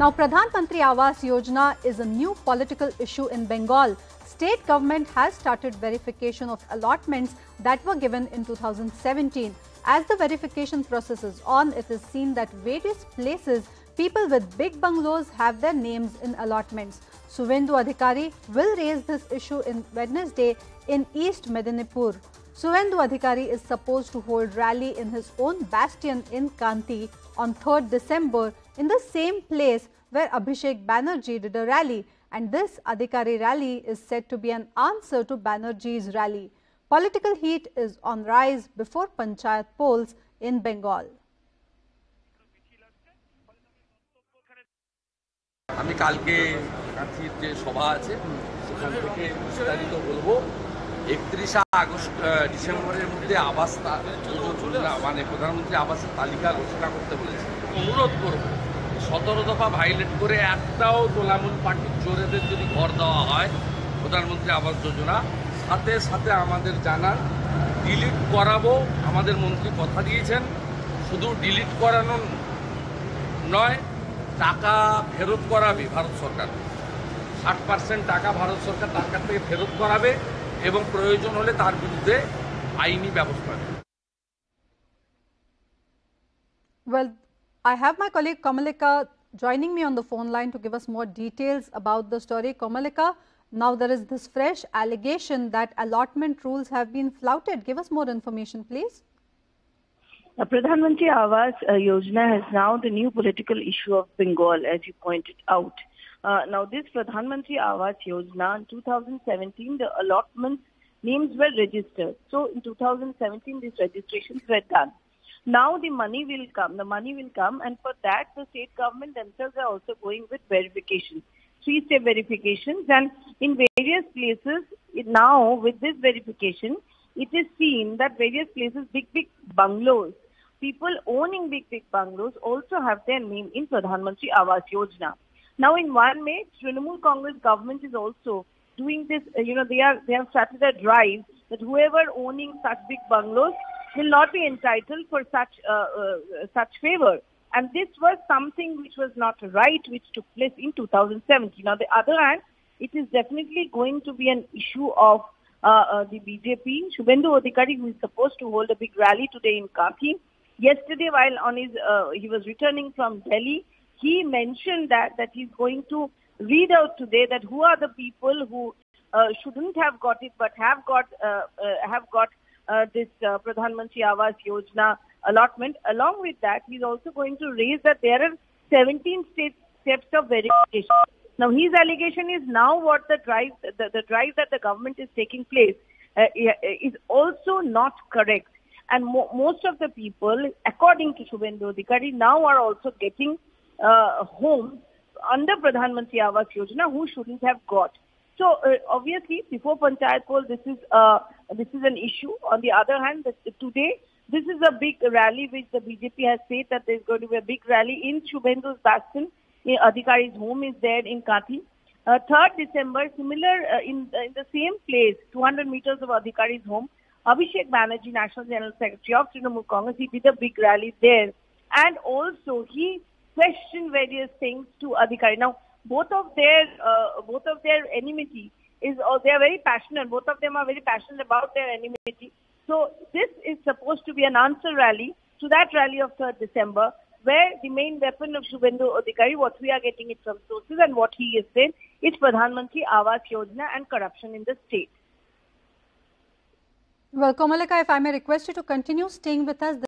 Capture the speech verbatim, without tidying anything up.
Now, Pradhan Mantri Awas Yojana is a new political issue in Bengal. State government has started verification of allotments that were given in two thousand seventeen. As the verification process is on, it is seen that various places, people with big bungalows have their names in allotments. Suvendu Adhikari will raise this issue in Wednesday in East Medinipur. Suvendu Adhikari is supposed to hold rally in his own bastion in Kanthi on third December in the same place where Abhishek Banerjee did a rally, and this Adhikari rally is said to be an answer to Banerjee's rally. Political heat is on rise before panchayat polls in Bengal. আমি কালকে কাথির যে সভা আছে সেখান থেকে বিস্তারিত বলবো একত্রিশে আগস্ট ডিসেম্বরের মধ্যে আবাস যোজনা মানে প্রধানমন্ত্রী আবাসের তালিকা ঘোষণা করতে বলেছে অনুরোধ করব সতেরো দফা ভায়োলেট করে একটাও তৃণমূল পার্টির জোরেদের যদি ঘর দেওয়া হয় প্রধানমন্ত্রী আবাস যোজনা সাথে সাথে আমাদের জানার ডিলিট করাবো আমাদের মন্ত্রী কথা দিয়েছেন শুধু ডিলিট করানো নয় টাকা ফেরত করাবে ভারত সরকার ষাট পার্সেন্ট টাকা ভারত সরকার তার কাছ থেকে ফেরত করাবে এবং প্রয়োজন হলে তার বিরুদ্ধে আইনি ব্যবস্থা নেবে Well, I have my colleague Kamalika joining me on the phone line to give us more details about the story. Kamalika, now there is this fresh allegation that allotment rules have been flouted. Give us more information, please. The Pradhan Mantri Awas uh, Yojana is now the new political issue of Bengal, as you pointed out. Uh, now, this Pradhan Mantri Awas Yojana, in two thousand seventeen, the allotment names were registered. So, in two thousand seventeen, these registrations were done. Now, the money will come. The money will come, and for that, the state government themselves are also going with verification, three-step verifications. And in various places, it, now, with this verification, it is seen that various places, big, big bungalows, people owning big, big bungalows also have their name in Pradhan Mantri Awas Yojana. Now, in one May, Trinamool Congress government is also doing this. Uh, you know, they are they have started a drive that whoever owning such big bungalows will not be entitled for such uh, uh, such favor. And this was something which was not right, which took place in two thousand seventeen. Now, the other hand, it is definitely going to be an issue of uh, uh, the B J P. Suvendu Adhikari, who is supposed to hold a big rally today in Kathi, yesterday, while on his, uh, he was returning from Delhi, he mentioned that that he's going to read out today that who are the people who uh, shouldn't have got it but have got uh, uh, have got uh, this uh, Pradhan Mantri Awas Yojana allotment. Along with that, he's also going to raise that there are seventeen state steps of verification. Now, his allegation is now what the drive the, the drive that the government is taking place uh, is also not correct. And mo most of the people, according to Suvendu Adhikari, now are also getting uh, homes under Pradhan Mantri Awas Yojana who shouldn't have got. So uh, obviously, before Panchayat poll, this is uh, this is an issue. On the other hand, this, today this is a big rally which the B J P has said that there is going to be a big rally in Suvendu's bastion. Adhikari's home is there in Kathi. Uh, third December, similar uh, in uh, in the same place, two hundred meters of Adhikari's home. Abhishek Banerjee, National General Secretary of Trinamool Congress, he did a big rally there. And also, he questioned various things to Adhikari. Now, both of their uh, both of their enmity is, uh, they are very passionate. Both of them are very passionate about their enmity. So, this is supposed to be an answer rally to that rally of third December, where the main weapon of Suvendu Adhikari, what we are getting it from sources and what he is saying, is Pradhan Mantri Awas Yojana and corruption in the state. Well, Kamalika, if I may request you to continue staying with us.